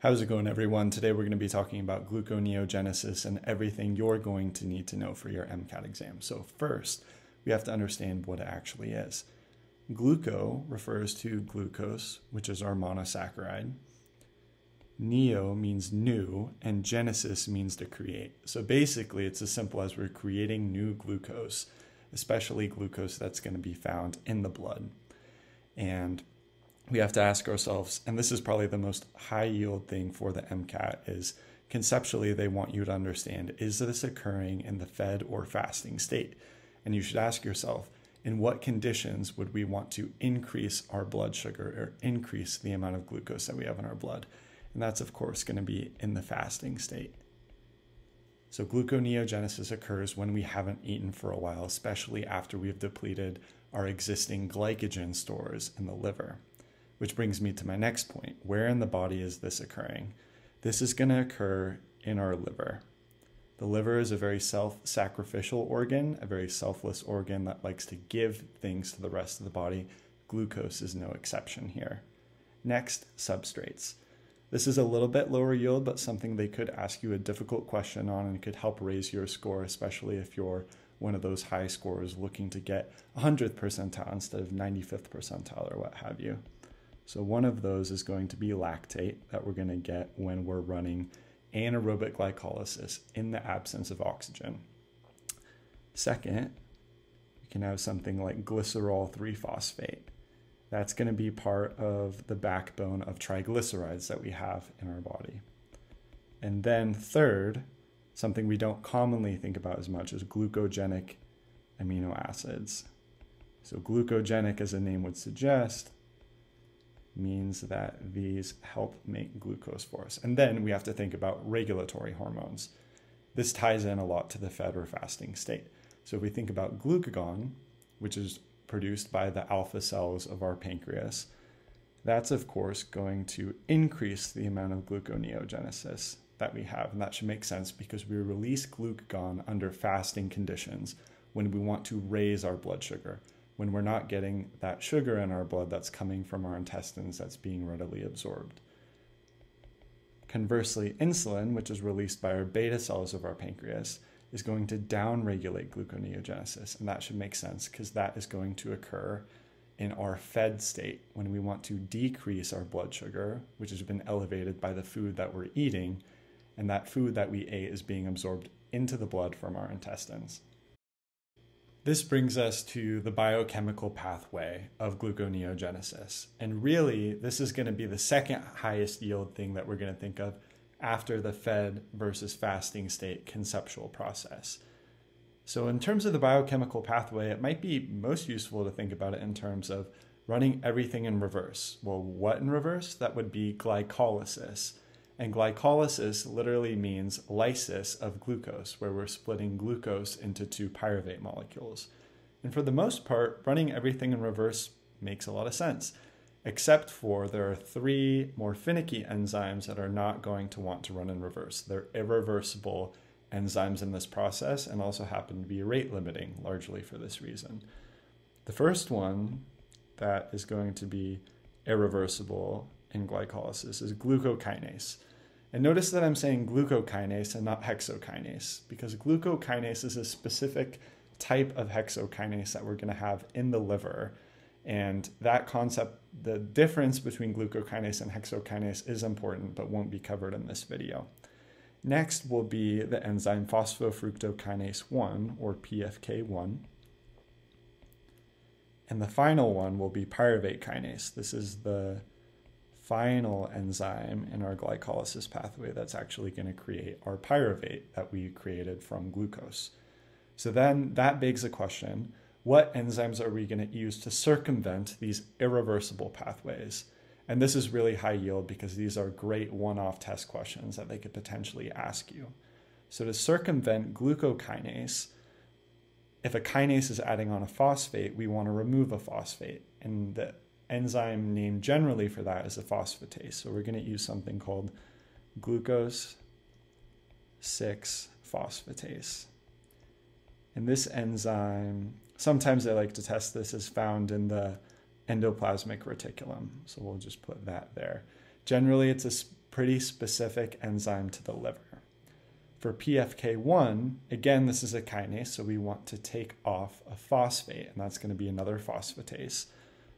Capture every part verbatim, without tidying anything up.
How's it going, everyone? Today we're going to be talking about gluconeogenesis and everything you're going to need to know for your MCAT exam. So first, we have to understand what it actually is. Gluco refers to glucose, which is our monosaccharide. Neo means new, and genesis means to create. So basically, it's as simple as we're creating new glucose, especially glucose that's going to be found in the blood. And we have to ask ourselves, and this is probably the most high yield thing for the MCAT, is conceptually they want you to understand, is this occurring in the fed or fasting state? And you should ask yourself, in what conditions would we want to increase our blood sugar or increase the amount of glucose that we have in our blood? And that's, of course, going to be in the fasting state. So gluconeogenesis occurs when we haven't eaten for a while, especially after we've depleted our existing glycogen stores in the liver. Which brings me to my next point. Where in the body is this occurring? This is going to occur in our liver. The liver is a very self-sacrificial organ, a very selfless organ that likes to give things to the rest of the body. Glucose is no exception here. Next, substrates. This is a little bit lower yield, but something they could ask you a difficult question on and could help raise your score, especially if you're one of those high scorers looking to get one hundredth percentile instead of ninety-fifth percentile or what have you. So one of those is going to be lactate that we're going to get when we're running anaerobic glycolysis in the absence of oxygen. Second, we can have something like glycerol three phosphate. That's going to be part of the backbone of triglycerides that we have in our body. And then third, something we don't commonly think about as much, is glucogenic amino acids. So glucogenic, as the name would suggest, means that these help make glucose for us. And then we have to think about regulatory hormones. This ties in a lot to the fed or fasting state. So if we think about glucagon, which is produced by the alpha cells of our pancreas, that's of course going to increase the amount of gluconeogenesis that we have. And that should make sense because we release glucagon under fasting conditions when we want to raise our blood sugar, when we're not getting that sugar in our blood that's coming from our intestines that's being readily absorbed. Conversely, insulin, which is released by our beta cells of our pancreas, is going to downregulate gluconeogenesis, and that should make sense because that is going to occur in our fed state when we want to decrease our blood sugar, which has been elevated by the food that we're eating, and that food that we ate is being absorbed into the blood from our intestines. This brings us to the biochemical pathway of gluconeogenesis. And really, this is going to be the second highest yield thing that we're going to think of after the fed versus fasting state conceptual process. So in terms of the biochemical pathway, it might be most useful to think about it in terms of running everything in reverse. Well, what in reverse? That would be glycolysis. And glycolysis literally means lysis of glucose, where we're splitting glucose into two pyruvate molecules. And for the most part, running everything in reverse makes a lot of sense, except for there are three more finicky enzymes that are not going to want to run in reverse. They're irreversible enzymes in this process and also happen to be rate limiting, largely for this reason. The first one that is going to be irreversible in glycolysis is glucokinase. And notice that I'm saying glucokinase and not hexokinase, because glucokinase is a specific type of hexokinase that we're going to have in the liver. And that concept, the difference between glucokinase and hexokinase, is important, but won't be covered in this video. Next will be the enzyme phosphofructokinase one, or P F K one. And the final one will be pyruvate kinase. This is the final enzyme in our glycolysis pathway that's actually going to create our pyruvate that we created from glucose. So then that begs the question, what enzymes are we going to use to circumvent these irreversible pathways? And this is really high yield because these are great one-off test questions that they could potentially ask you. So to circumvent glucokinase, if a kinase is adding on a phosphate, we want to remove a phosphate, and the enzyme name generally for that is a phosphatase. So we're going to use something called glucose six phosphatase. And this enzyme, sometimes I like to test this, is found in the endoplasmic reticulum. So we'll just put that there. Generally, it's a pretty specific enzyme to the liver. For P F K one, again, this is a kinase, so we want to take off a phosphate, and that's going to be another phosphatase.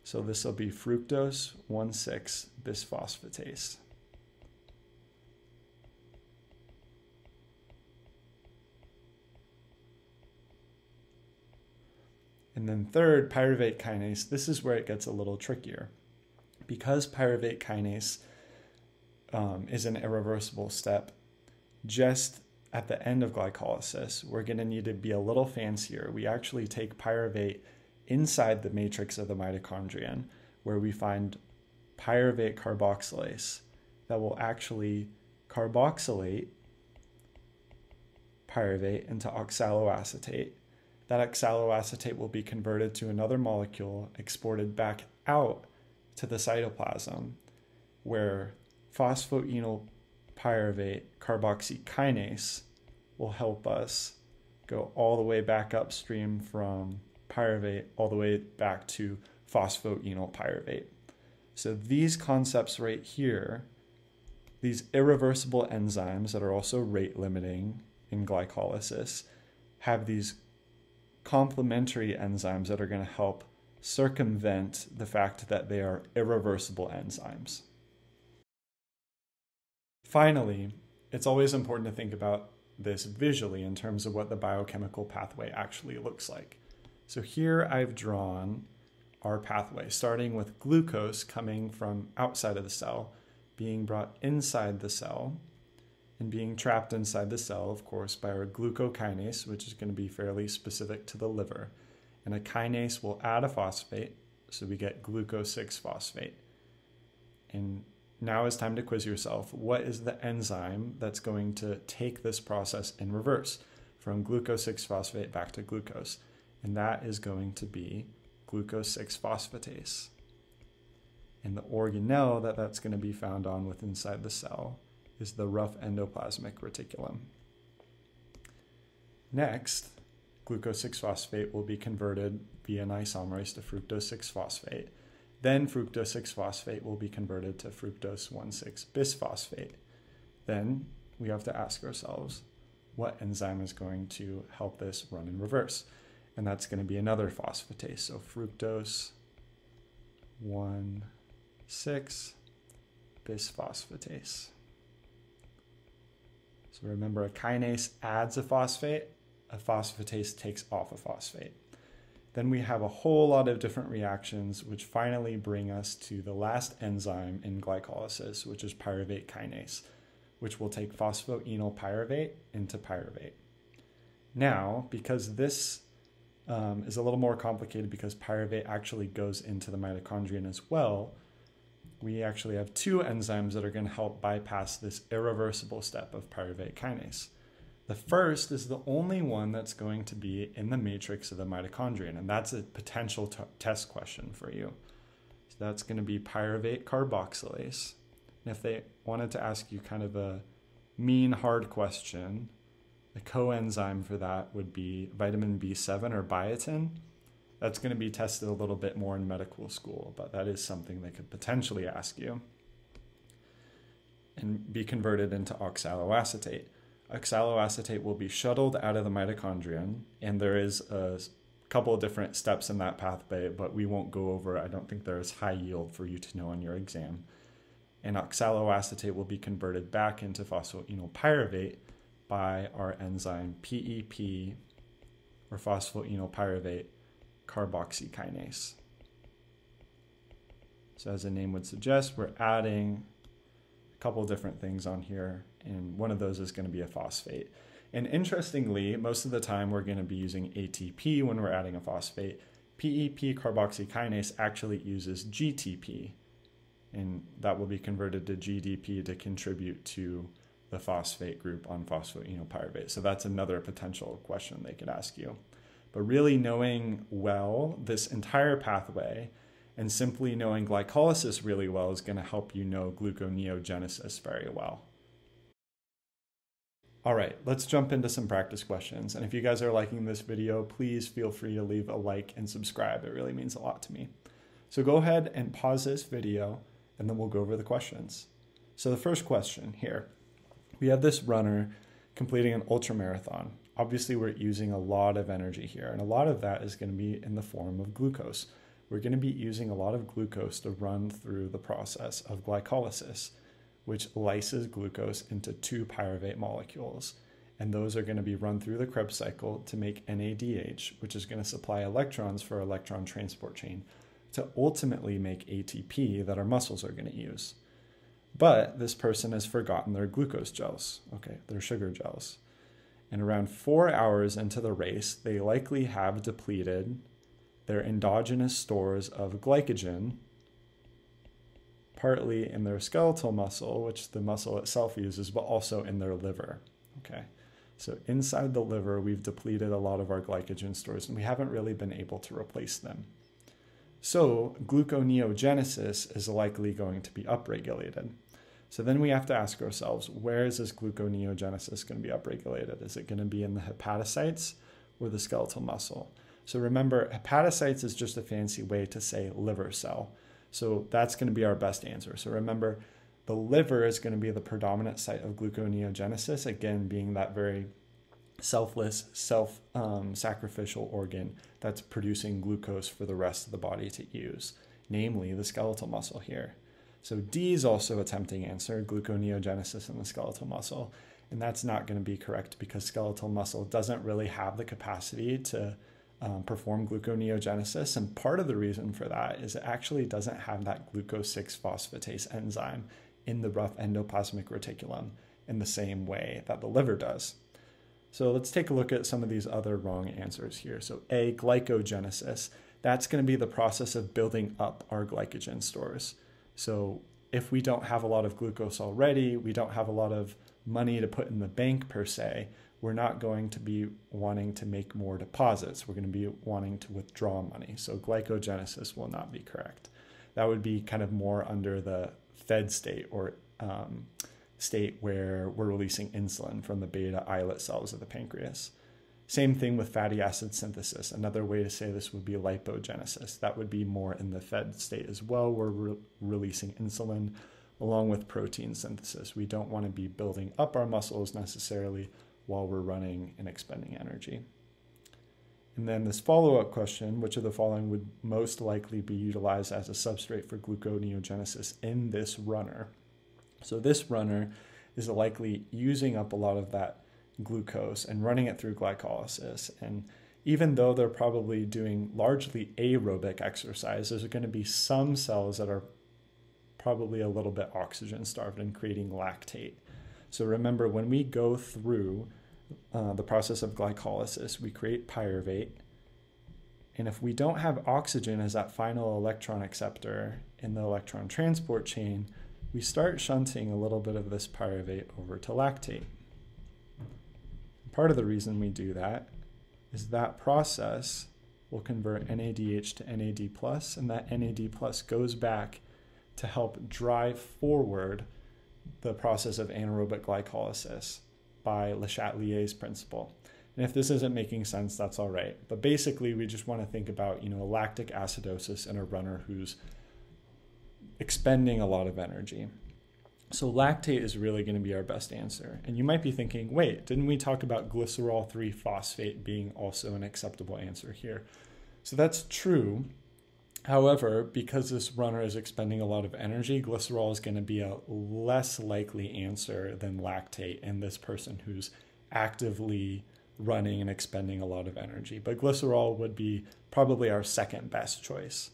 So this will be fructose one, six bisphosphatase. And then third, pyruvate kinase. This is where it gets a little trickier. Because pyruvate kinase um, is an irreversible step, just at the end of glycolysis, we're going to need to be a little fancier. We actually take pyruvate inside the matrix of the mitochondrion, where we find pyruvate carboxylase that will actually carboxylate pyruvate into oxaloacetate. That oxaloacetate will be converted to another molecule exported back out to the cytoplasm, where phosphoenolpyruvate carboxykinase will help us go all the way back upstream from pyruvate all the way back to phosphoenolpyruvate. So these concepts right here, these irreversible enzymes that are also rate limiting in glycolysis, have these complementary enzymes that are going to help circumvent the fact that they are irreversible enzymes. Finally, it's always important to think about this visually in terms of what the biochemical pathway actually looks like. So here I've drawn our pathway, starting with glucose coming from outside of the cell, being brought inside the cell, and being trapped inside the cell, of course, by our glucokinase, which is going to be fairly specific to the liver. And a kinase will add a phosphate, so we get glucose six phosphate. And now it's time to quiz yourself, what is the enzyme that's going to take this process in reverse from glucose six phosphate back to glucose? And that is going to be glucose six phosphatase. And the organelle that that's going to be found on with inside the cell is the rough endoplasmic reticulum. Next, glucose six phosphate will be converted via an isomerase to fructose six phosphate. Then fructose six phosphate will be converted to fructose one, six bisphospate. Then we have to ask ourselves, what enzyme is going to help this run in reverse? And that's going to be another phosphatase, so fructose one, six bisphosphatase. So remember, a kinase adds a phosphate, a phosphatase takes off a phosphate. Then we have a whole lot of different reactions, which finally bring us to the last enzyme in glycolysis, which is pyruvate kinase, which will take phosphoenolpyruvate into pyruvate. Now, because this um, is a little more complicated because pyruvate actually goes into the mitochondrion as well, we actually have two enzymes that are going to help bypass this irreversible step of pyruvate kinase. The first is the only one that's going to be in the matrix of the mitochondrion, and that's a potential test question for you. So that's going to be pyruvate carboxylase. And if they wanted to ask you kind of a mean hard question, the coenzyme for that would be vitamin B seven or biotin. That's going to be tested a little bit more in medical school, but that is something they could potentially ask you, and be converted into oxaloacetate. Oxaloacetate will be shuttled out of the mitochondrion, and there is a couple of different steps in that pathway, but we won't go over. I don't think there is high yield for you to know on your exam. And oxaloacetate will be converted back into phosphoenolpyruvate by our enzyme P E P, or phosphoenolpyruvate carboxykinase. So as the name would suggest, we're adding a couple different things on here, and one of those is going to be a phosphate. And interestingly, most of the time we're going to be using A T P when we're adding a phosphate. P E P carboxykinase actually uses G T P, and that will be converted to G D P to contribute to the phosphate group on phosphoenolpyruvate. So that's another potential question they could ask you. But really knowing well this entire pathway and simply knowing glycolysis really well is going to help you know gluconeogenesis very well. All right, let's jump into some practice questions. And if you guys are liking this video, please feel free to leave a like and subscribe. It really means a lot to me. So go ahead and pause this video, and then we'll go over the questions. So the first question here, we have this runner completing an ultramarathon. Obviously, we're using a lot of energy here, and a lot of that is going to be in the form of glucose. We're going to be using a lot of glucose to run through the process of glycolysis, which lyses glucose into two pyruvate molecules. And those are going to be run through the Krebs cycle to make N A D H, which is going to supply electrons for electron transport chain to ultimately make A T P that our muscles are going to use. But this person has forgotten their glucose gels, okay, their sugar gels. And around four hours into the race, they likely have depleted their endogenous stores of glycogen, partly in their skeletal muscle, which the muscle itself uses, but also in their liver. Okay, so inside the liver, we've depleted a lot of our glycogen stores, and we haven't really been able to replace them. So gluconeogenesis is likely going to be upregulated. So then we have to ask ourselves, where is this gluconeogenesis going to be upregulated? Is it going to be in the hepatocytes or the skeletal muscle? So remember, hepatocytes is just a fancy way to say liver cell. So that's going to be our best answer. So remember, the liver is going to be the predominant site of gluconeogenesis, again, being that very selfless, self, um, sacrificial organ that's producing glucose for the rest of the body to use, namely the skeletal muscle here. So D is also a tempting answer, gluconeogenesis in the skeletal muscle, and that's not going to be correct because skeletal muscle doesn't really have the capacity to um, perform gluconeogenesis, and part of the reason for that is it actually doesn't have that glucose six phosphatase enzyme in the rough endoplasmic reticulum in the same way that the liver does. So let's take a look at some of these other wrong answers here. So A, glycogenesis, that's going to be the process of building up our glycogen stores. So if we don't have a lot of glucose already, we don't have a lot of money to put in the bank per se, we're not going to be wanting to make more deposits. We're going to be wanting to withdraw money. So glycogenesis will not be correct. That would be kind of more under the fed state or um, state where we're releasing insulin from the beta islet cells of the pancreas. Same thing with fatty acid synthesis. Another way to say this would be lipogenesis. That would be more in the fed state as well. We're re releasing insulin along with protein synthesis. We don't want to be building up our muscles necessarily while we're running and expending energy. And then this follow-up question, which of the following would most likely be utilized as a substrate for gluconeogenesis in this runner? So this runner is likely using up a lot of that glucose and running it through glycolysis. And even though they're probably doing largely aerobic exercise, there's going to be some cells that are probably a little bit oxygen starved and creating lactate. So remember, when we go through uh, the process of glycolysis, we create pyruvate. And if we don't have oxygen as that final electron acceptor in the electron transport chain, we start shunting a little bit of this pyruvate over to lactate. Part of the reason we do that is that process will convert N A D H to N A D plus, and that N A D plus goes back to help drive forward the process of anaerobic glycolysis by Le Chatelier's principle. And if this isn't making sense, that's all right. But basically, we just want to think about, you know, lactic acidosis in a runner who's expending a lot of energy. So lactate is really going to be our best answer. And you might be thinking, wait, didn't we talk about glycerol three phosphate being also an acceptable answer here? So that's true. However, because this runner is expending a lot of energy, glycerol is going to be a less likely answer than lactate in this person who's actively running and expending a lot of energy. But glycerol would be probably our second best choice.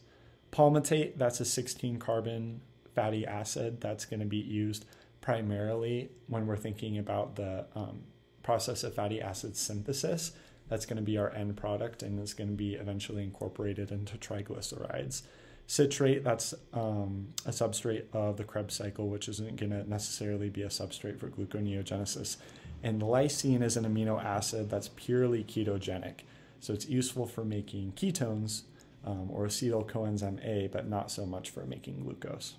Palmitate, that's a sixteen carbon fatty acid that's going to be used primarily when we're thinking about the um, process of fatty acid synthesis. That's going to be our end product and is going to be eventually incorporated into triglycerides. Citrate, that's um, a substrate of the Krebs cycle, which isn't going to necessarily be a substrate for gluconeogenesis. And lysine is an amino acid that's purely ketogenic. So it's useful for making ketones, Um, or acetyl coenzyme A, but not so much for making glucose.